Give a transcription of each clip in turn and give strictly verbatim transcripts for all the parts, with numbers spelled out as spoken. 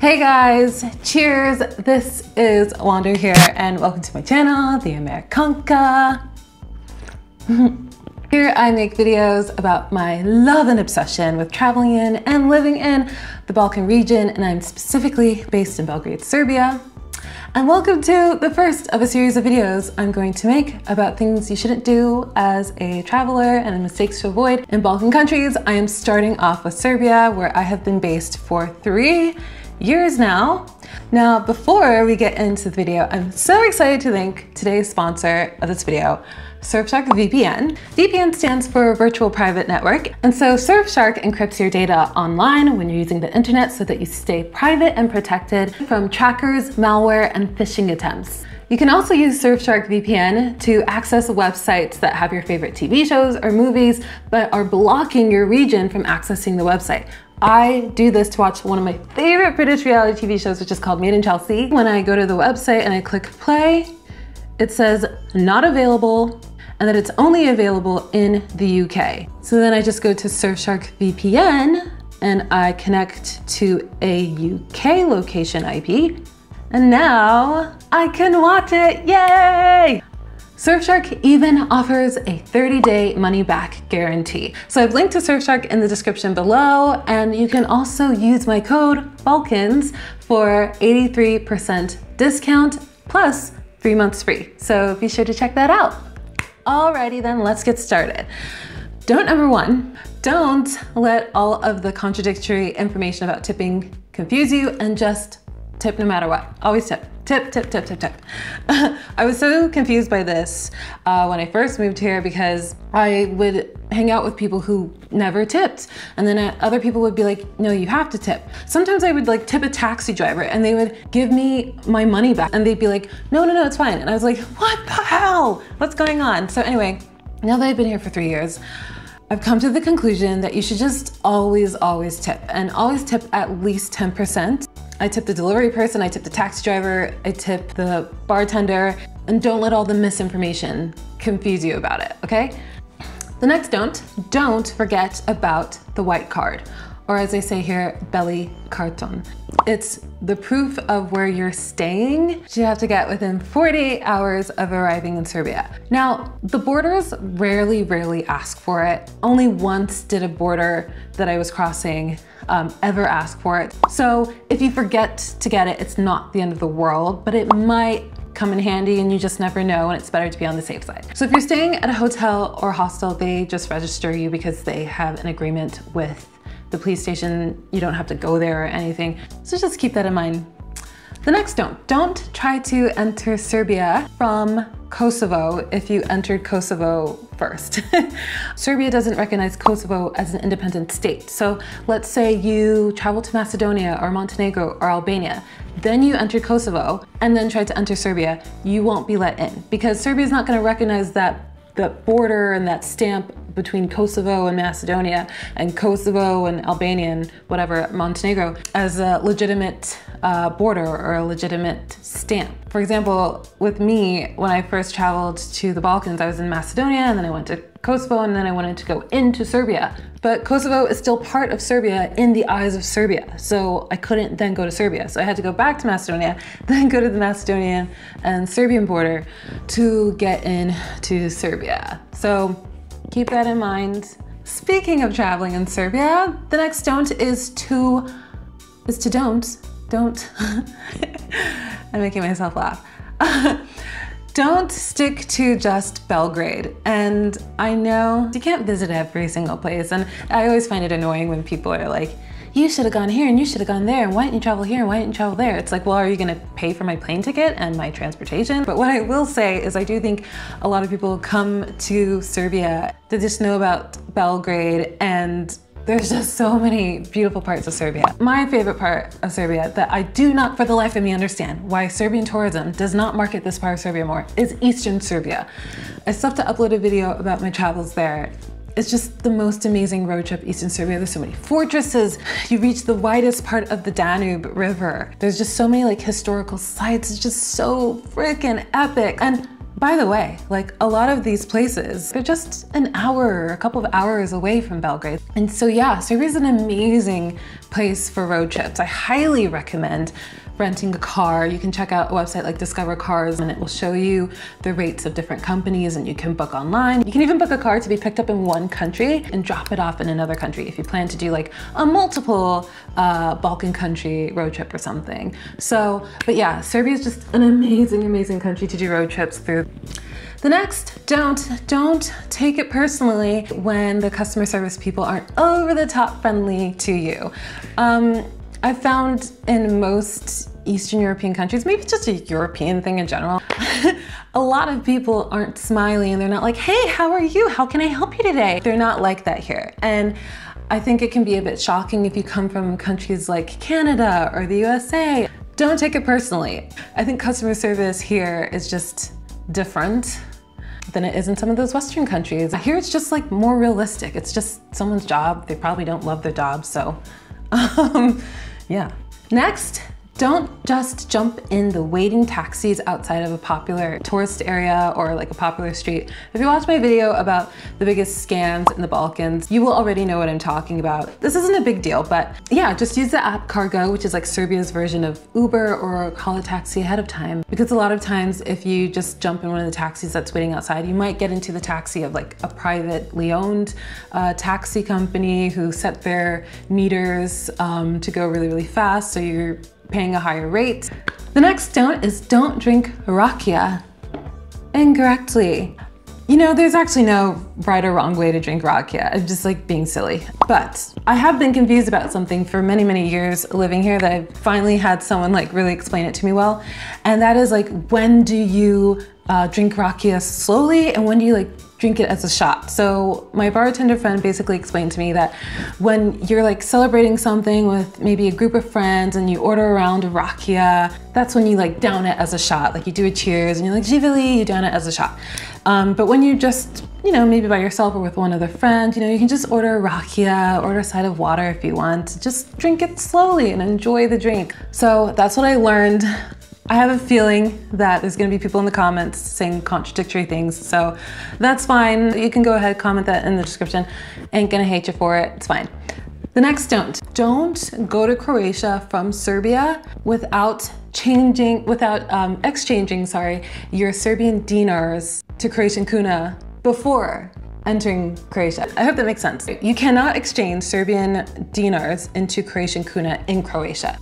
Hey guys, cheers. This is Wander here and welcome to my channel, The Amerikanka. Here I make videos about my love and obsession with traveling in and living in the Balkan region, and I'm specifically based in Belgrade, Serbia. And welcome to the first of a series of videos I'm going to make about things you shouldn't do as a traveler and mistakes to avoid in Balkan countries. I am starting off with Serbia, where I have been based for three years now. Now, before we get into the video, I'm so excited to thank today's sponsor of this video, Surfshark V P N. V P N stands for Virtual Private Network, and so Surfshark encrypts your data online when you're using the internet so that you stay private and protected from trackers, malware, and phishing attempts. You can also use Surfshark V P N to access websites that have your favorite T V shows or movies but are blocking your region from accessing the website. I do this to watch one of my favorite British reality T V shows, which is called Made in Chelsea. When I go to the website and I click play, it says not available and that it's only available in the U K. So then I just go to Surfshark V P N and I connect to a U K location I P, and now I can watch it, yay! Surfshark even offers a thirty day money-back guarantee. So I've linked to Surfshark in the description below, and you can also use my code Balkans for eighty-three percent discount plus three months free. So be sure to check that out. Alrighty then, let's get started. Don't number one, don't let all of the contradictory information about tipping confuse you, and just tip no matter what. Always tip. Tip, tip, tip, tip, tip. I was so confused by this uh, when I first moved here, because I would hang out with people who never tipped. And then other people would be like, no, you have to tip. Sometimes I would like tip a taxi driver and they would give me my money back and they'd be like, no, no, no, it's fine. And I was like, what the hell? What's going on? So anyway, now that I've been here for three years, I've come to the conclusion that you should just always, always tip, and always tip at least ten percent. I tip the delivery person, I tip the taxi driver, I tip the bartender, and don't let all the misinformation confuse you about it, okay? The next don't, don't forget about the white card, or as they say here, belly carton. It's the proof of where you're staying, which you have to get within forty-eight hours of arriving in Serbia. Now, the borders rarely, rarely ask for it. Only once did a border that I was crossing Um, ever ask for it. So if you forget to get it, it's not the end of the world, but it might come in handy and you just never know, and it's better to be on the safe side. So if you're staying at a hotel or hostel, they just register you because they have an agreement with the police station. You don't have to go there or anything. So just keep that in mind. The next don't, don't try to enter Serbia from Kosovo if you entered Kosovo first. Serbia doesn't recognize Kosovo as an independent state. So let's say you travel to Macedonia or Montenegro or Albania, then you enter Kosovo and then try to enter Serbia, you won't be let in, because Serbia is not going to recognize that the border and that stamp between Kosovo and Macedonia and Kosovo and Albania and whatever, Montenegro, as a legitimate uh, border or a legitimate stamp. For example, with me, when I first traveled to the Balkans, I was in Macedonia and then I went to Kosovo and then I wanted to go into Serbia. But Kosovo is still part of Serbia in the eyes of Serbia. So I couldn't then go to Serbia. So I had to go back to Macedonia, then go to the Macedonian and Serbian border to get into Serbia. So keep that in mind. Speaking of traveling in Serbia, the next don't is to, is to don't, don't. I'm making myself laugh. Don't stick to just Belgrade. And I know you can't visit every single place, and I always find it annoying when people are like, you should have gone here and you should have gone there, and why didn't you travel here and why didn't you travel there? It's like, well, are you gonna pay for my plane ticket and my transportation? But what I will say is I do think a lot of people come to Serbia to just know about Belgrade, and there's just so many beautiful parts of Serbia. My favorite part of Serbia that I do not for the life of me understand why Serbian tourism does not market this part of Serbia more is Eastern Serbia. I still have to upload a video about my travels there. It's just the most amazing road trip, Eastern Serbia. There's so many fortresses. You reach the widest part of the Danube River. There's just so many like historical sites. It's just so freaking epic. And by the way, like a lot of these places, they're just an hour, a couple of hours away from Belgrade. And so yeah, Serbia is an amazing place for road trips. I highly recommend renting a car. You can check out a website like Discover Cars and it will show you the rates of different companies, and you can book online. You can even book a car to be picked up in one country and drop it off in another country if you plan to do like a multiple uh, Balkan country road trip or something. So, but yeah, Serbia is just an amazing, amazing country to do road trips through. The next, don't, don't take it personally when the customer service people aren't over the top friendly to you. Um, I've found in most Eastern European countries, maybe just a European thing in general, a lot of people aren't smiley and they're not like, hey, how are you? How can I help you today? They're not like that here. And I think it can be a bit shocking if you come from countries like Canada or the U S A. Don't take it personally. I think customer service here is just different than it is in some of those Western countries. Here it's just like more realistic. It's just someone's job. They probably don't love their job, so um, yeah. Next, don't just jump in the waiting taxis outside of a popular tourist area or like a popular street. If you watch my video about the biggest scams in the Balkans, you will already know what I'm talking about. This isn't a big deal, but yeah, just use the app Cargo, which is like Serbia's version of Uber, or call a taxi ahead of time. Because a lot of times if you just jump in one of the taxis that's waiting outside, you might get into the taxi of like a privately owned uh, taxi company who set their meters um, to go really, really fast, so you're paying a higher rate. The next don't is don't drink Rakia incorrectly. You know, there's actually no right or wrong way to drink Rakia. I'm just like being silly. But I have been confused about something for many, many years living here that I finally had someone like really explain it to me well. And that is like, when do you uh, drink Rakia slowly and when do you like drink it as a shot? So my bartender friend basically explained to me that when you're like celebrating something with maybe a group of friends and you order around a Rakia, that's when you like down it as a shot. Like you do a cheers and you're like Jivili, you down it as a shot. Um, but when you just, you know, maybe by yourself or with one other friend, you know, you can just order a Rakia, order a side of water if you want. Just drink it slowly and enjoy the drink. So that's what I learned. I have a feeling that there's gonna be people in the comments saying contradictory things, so that's fine. You can go ahead, comment that in the description. Ain't gonna hate you for it, it's fine. The next don't. Don't go to Croatia from Serbia without changing, without um, exchanging, sorry, your Serbian dinars to Croatian kuna before entering Croatia. I hope that makes sense. You cannot exchange Serbian dinars into Croatian kuna in Croatia.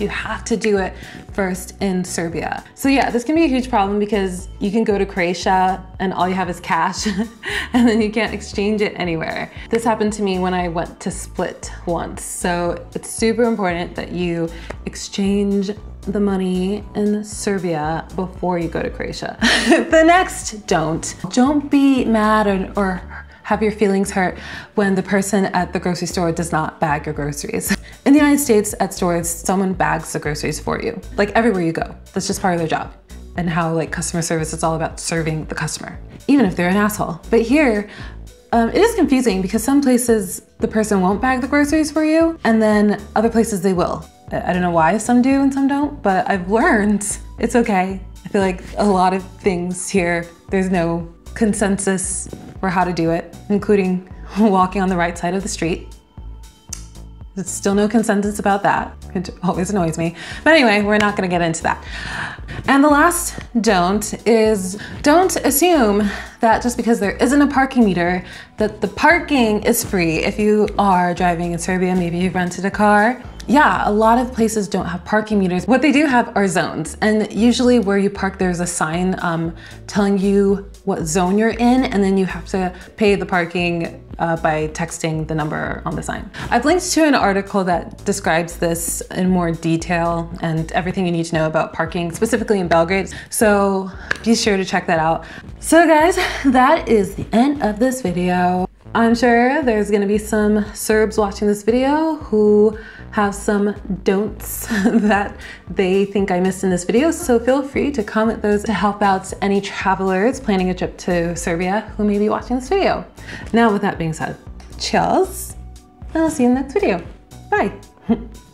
You have to do it first in Serbia. So yeah, this can be a huge problem because you can go to Croatia and all you have is cash and then you can't exchange it anywhere. This happened to me when I went to Split once. So it's super important that you exchange the money in Serbia before you go to Croatia. The next don't. Don't be mad or, or have your feelings hurt when the person at the grocery store does not bag your groceries. In the United States, at stores, someone bags the groceries for you. Like everywhere you go, that's just part of their job. And how like customer service is all about serving the customer, even if they're an asshole. But here, um, it is confusing because some places the person won't bag the groceries for you, and then other places they will. I don't know why some do and some don't, but I've learned it's okay. I feel like a lot of things here, there's no consensus for how to do it, including walking on the right side of the street. There's still no consensus about that, which always annoys me. But anyway, we're not gonna get into that. And the last don't is don't assume that just because there isn't a parking meter, that the parking is free. If you are driving in Serbia, maybe you've rented a car. Yeah, a lot of places don't have parking meters. What they do have are zones. And usually where you park, there's a sign um, telling you what zone you're in, and then you have to pay the parking uh, by texting the number on the sign. I've linked to an article that describes this in more detail and everything you need to know about parking, specifically in Belgrade. So be sure to check that out. So guys, that is the end of this video. I'm sure there's gonna be some Serbs watching this video who have some don'ts that they think I missed in this video, so feel free to comment those to help out any travelers planning a trip to Serbia who may be watching this video. Now with that being said, cheers, and I'll see you in the next video. Bye.